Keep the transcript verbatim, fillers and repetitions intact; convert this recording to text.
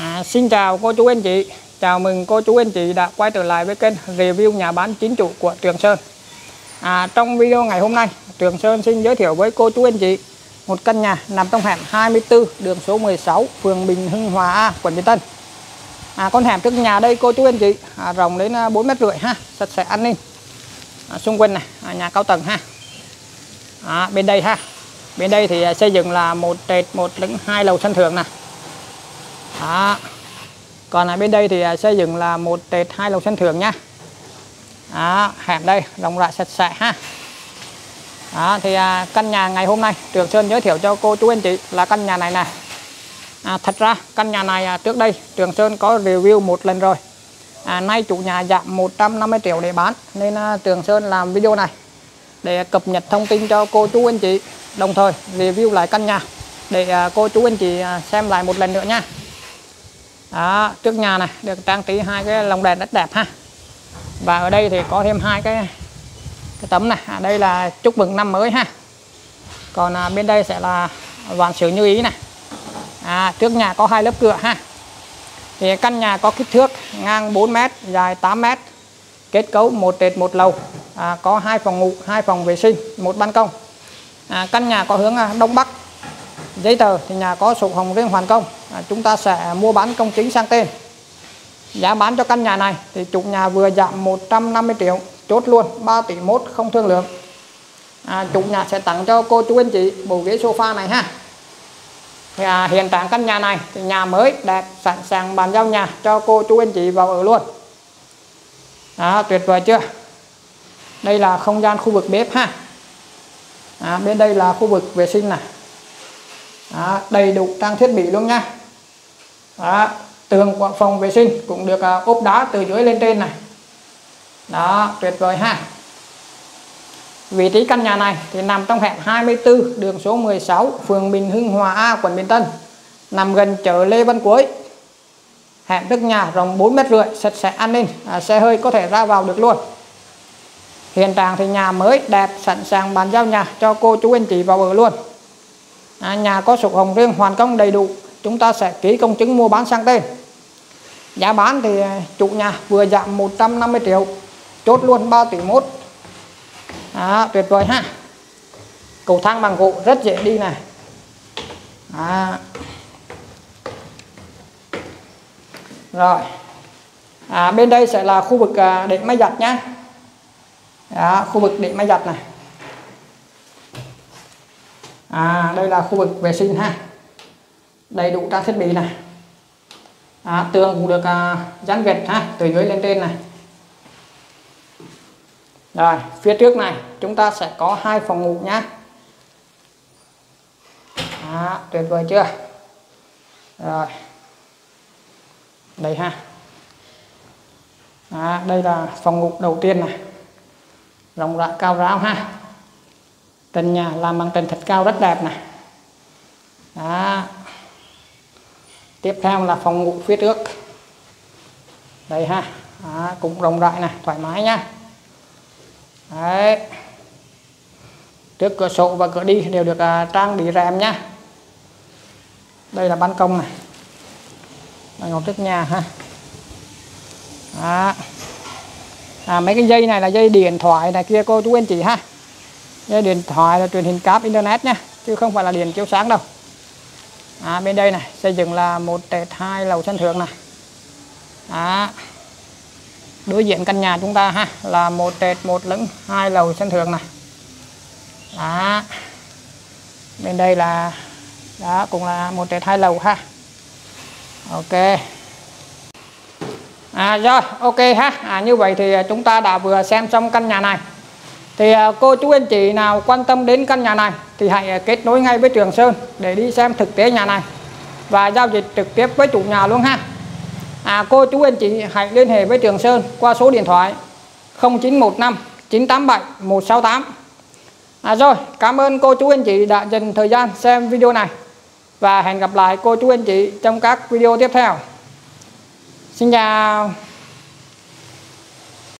À, xin chào cô chú anh chị, chào mừng cô chú anh chị đã quay trở lại với kênh review nhà bán chính chủ của Trường Sơn. à, Trong video ngày hôm nay, Trường Sơn xin giới thiệu với cô chú anh chị một căn nhà nằm trong hẻm hai mươi tư đường số mười sáu, phường Bình Hưng Hòa A, quận Bình Tân. à, Con hẻm trước nhà đây cô chú anh chị à, rộng đến bốn mét rưỡi ha, sạch sẽ an ninh. à, Xung quanh này, à, nhà cao tầng ha. à, Bên đây ha, bên đây thì xây dựng là một trệt một lẫn hai lầu sân thượng nè. Đó. Còn ở bên đây thì xây dựng là một trệt hai lầu sân thượng nha. Đó, hẻm đây rộng rãi sạch sẽ ha. Đó, thì à, căn nhà ngày hôm nay Trường Sơn giới thiệu cho cô chú anh chị là căn nhà này nè. à, Thật ra căn nhà này à, trước đây Trường Sơn có review một lần rồi. à, Nay chủ nhà giảm một trăm năm mươi triệu để bán, nên à, Trường Sơn làm video này để cập nhật thông tin cho cô chú anh chị, đồng thời review lại căn nhà để à, cô chú anh chị à, xem lại một lần nữa nha. Đó, trước nhà này được trang trí hai cái lồng đèn rất đẹp ha. Và ở đây thì có thêm hai cái cái tấm này, ở đây là chúc mừng năm mới ha. Còn à, bên đây sẽ là vạn sự như ý này. À, trước nhà có hai lớp cửa ha. Thì căn nhà có kích thước ngang bốn mét, dài tám mét, kết cấu một trệt một lầu, à, có hai phòng ngủ, hai phòng vệ sinh, một ban công. À, căn nhà có hướng đông bắc. Giấy tờ thì nhà có sổ hồng riêng hoàn công. à, Chúng ta sẽ mua bán công chứng sang tên. Giá bán cho căn nhà này thì chủ nhà vừa giảm một trăm năm mươi triệu, chốt luôn ba tỷ mốt, không thương lượng. à, Chủ nhà sẽ tặng cho cô chú anh chị bộ ghế sofa này ha. thì, à, Hiện trạng căn nhà này thì nhà mới đẹp, sẵn sàng bàn giao nhà cho cô chú anh chị vào ở luôn. à, Tuyệt vời chưa. Đây là không gian khu vực bếp ha. à, Bên đây là khu vực vệ sinh này. Đó, đầy đủ trang thiết bị luôn nha. Đó, tường của phòng vệ sinh cũng được à, ốp đá từ dưới lên trên này. Đó, tuyệt vời ha. Vị trí căn nhà này thì nằm trong hẻm hai mươi tư đường số mười sáu, phường Bình Hưng Hòa A, quận Bình Tân, nằm gần chợ Lê Văn Cuối. Hẻm trước nhà rộng bốn mét rưỡi, sạch sẽ an ninh, à, xe hơi có thể ra vào được luôn. Hiện trạng thì nhà mới đẹp, sẵn sàng bàn giao nhà cho cô chú anh chị vào ở luôn. À, nhà có sổ hồng riêng hoàn công đầy đủ, chúng ta sẽ ký công chứng mua bán sang tên. Giá bán thì chủ nhà vừa giảm một trăm năm mươi triệu, chốt luôn ba tỷ mốt. à, Tuyệt vời ha. Cầu thang bằng gỗ rất dễ đi này. à. Rồi à, bên đây sẽ là khu vực để máy giặt nhé. à, Khu vực để máy giặt này. À, đây là khu vực vệ sinh ha, đầy đủ trang thiết bị này. à, Tường cũng được à, dán gạch ha, từ dưới lên trên này. Rồi, phía trước này chúng ta sẽ có hai phòng ngủ nhá. à, Tuyệt vời chưa. Rồi, đây ha. à, Đây là phòng ngủ đầu tiên này, rộng rãi cao ráo ha. Trần nhà làm bằng trần thạch cao rất đẹp này. Đó. Tiếp theo là phòng ngủ phía trước. Đây ha. Đó, cũng rộng rãi này, thoải mái nha. Đấy. Trước cửa sổ và cửa đi đều được à, trang bị rèm nha. Đây là ban công này. Ban công trước nhà ha. Đó. À, mấy cái dây này là dây điện thoại này kia cô chú anh chị ha. Điện thoại là truyền hình cáp internet nha, chứ không phải là điện chiếu sáng đâu. à, Bên đây này xây dựng là một trệt hai lầu sân thượng này. à, Đối diện căn nhà chúng ta ha là một trệt một lửng hai lầu sân thượng này. à, Bên đây là đó cũng là một trệt hai lầu ha. Ok. à, Rồi ok ha. à, Như vậy thì chúng ta đã vừa xem xong căn nhà này. Thì cô chú anh chị nào quan tâm đến căn nhà này thì hãy kết nối ngay với Trường Sơn để đi xem thực tế nhà này và giao dịch trực tiếp với chủ nhà luôn ha. à, Cô chú anh chị hãy liên hệ với Trường Sơn qua số điện thoại không chín một năm chín tám bảy một sáu tám. à, Rồi, cảm ơn cô chú anh chị đã dành thời gian xem video này. Và hẹn gặp lại cô chú anh chị trong các video tiếp theo. Xin chào.